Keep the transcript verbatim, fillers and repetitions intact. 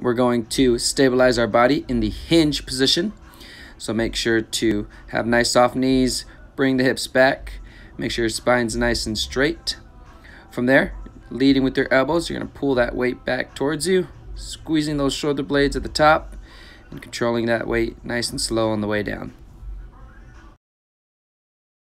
We're going to stabilize our body in the hinge position. So make sure to have nice soft knees, bring the hips back, make sure your spine's nice and straight. From there, leading with your elbows, you're gonna pull that weight back towards you, squeezing those shoulder blades at the top and controlling that weight nice and slow on the way down.